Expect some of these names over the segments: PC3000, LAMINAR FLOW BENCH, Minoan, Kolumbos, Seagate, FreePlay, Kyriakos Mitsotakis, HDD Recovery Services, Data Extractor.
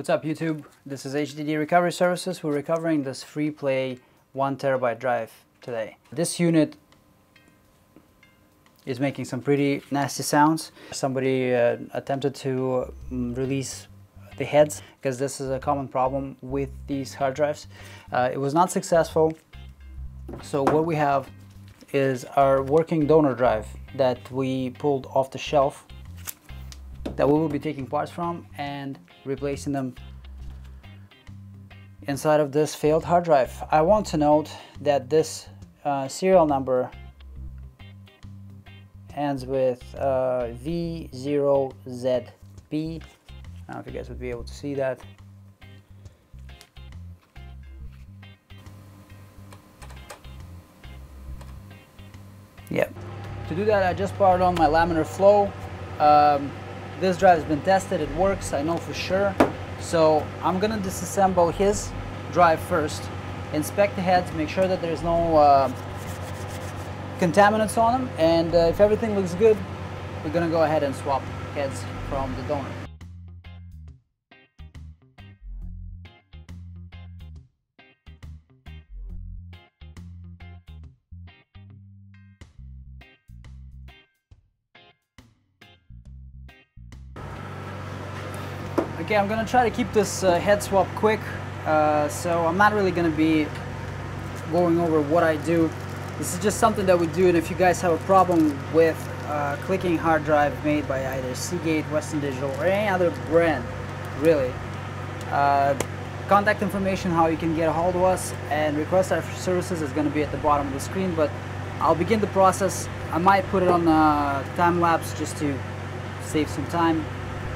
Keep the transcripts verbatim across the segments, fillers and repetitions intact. What's up, YouTube? This is H D D Recovery Services. We're recovering this FreePlay one terabyte drive today. This unit is making some pretty nasty sounds. Somebody uh, attempted to release the heads, because this is a common problem with these hard drives. Uh, it was not successful. So what we have is our working donor drive that we pulled off the shelf, that we will be taking parts from and replacing them inside of this failed hard drive. I want to note that this uh, serial number ends with uh, V zero Z P. I don't know if you guys would be able to see that. Yep. To do that, I just powered on my laminar flow. Um, This drive has been tested, it works, I know for sure. So I'm gonna disassemble his drive first, inspect the heads, make sure that there's no uh, contaminants on them, and uh, if everything looks good, we're gonna go ahead and swap heads from the donor. Okay, I'm gonna try to keep this uh, head swap quick, uh, so I'm not really gonna be going over what I do. This is just something that we do, and if you guys have a problem with uh, clicking hard drive made by either Seagate, Western Digital, or any other brand, really, uh, contact information, how you can get a hold of us, and request our services is gonna be at the bottom of the screen, but I'll begin the process. I might put it on uh, time-lapse just to save some time.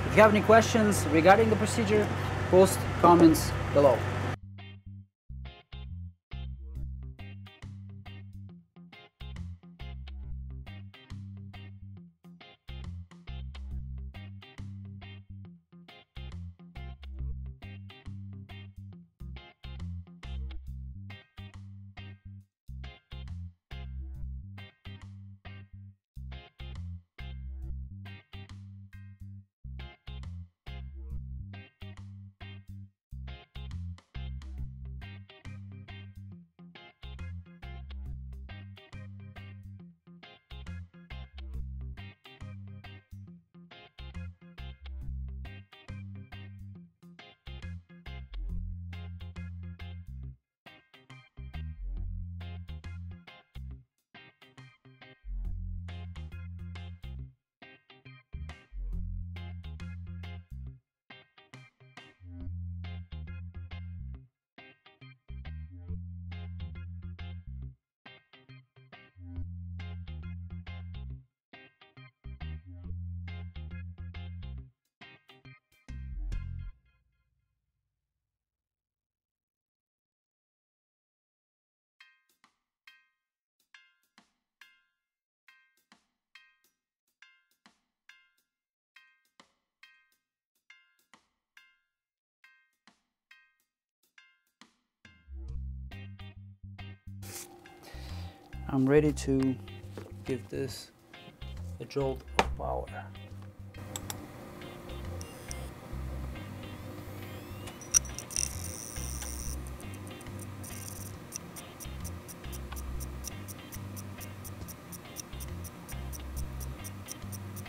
If you have any questions regarding the procedure, post comments below. I'm ready to give this a jolt of power.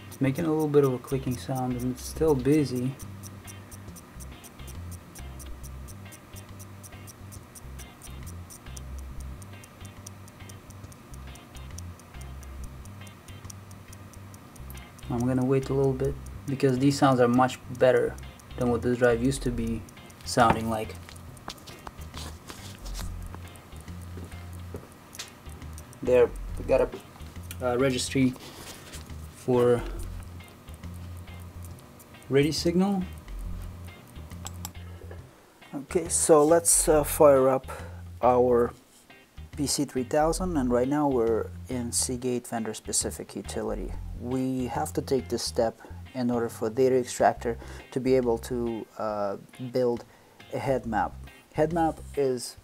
It's making a little bit of a clicking sound, and it's still busy. I'm gonna wait a little bit, because these sounds are much better than what this drive used to be sounding like. There, we got a uh, registry for ready signal. Okay, so let's uh, fire up our P C three thousand, and right now we're in Seagate vendor specific utility. We have to take this step in order for Data Extractor to be able to uh, build a head map. Head map is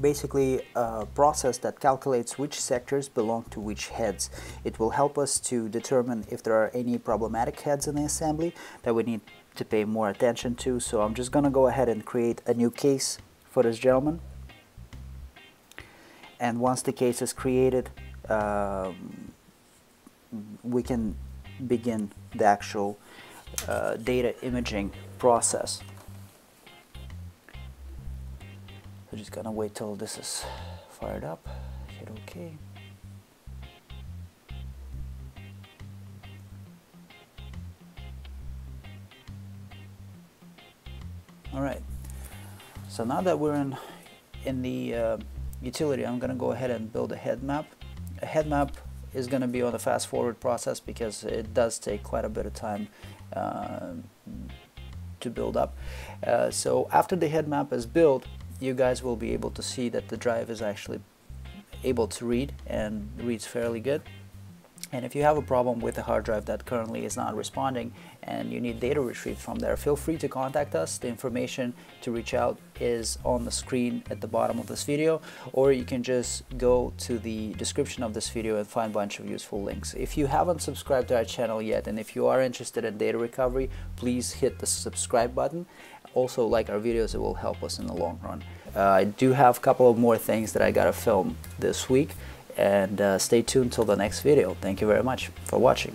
basically a process that calculates which sectors belong to which heads. It will help us to determine if there are any problematic heads in the assembly that we need to pay more attention to. So I'm just gonna go ahead and create a new case for this gentleman. And once the case is created, uh, we can begin the actual uh, data imaging process. I'm just gonna wait till this is fired up, hit OK. Alright, so now that we're in, in the uh, utility, I'm going to go ahead and build a head map. A head map is going to be on the fast forward process because it does take quite a bit of time uh, to build up. Uh, so after the head map is built, you guys will be able to see that the drive is actually able to read and reads fairly good. And if you have a problem with a hard drive that currently is not responding and you need data retrieved from there, feel free to contact us. The information to reach out is on the screen at the bottom of this video, or you can just go to the description of this video and find a bunch of useful links. If you haven't subscribed to our channel yet, and if you are interested in data recovery, please hit the subscribe button. Also like our videos, it will help us in the long run. Uh, I do have a couple of more things that I gotta film this week. And uh, stay tuned till the next video. Thank you very much for watching.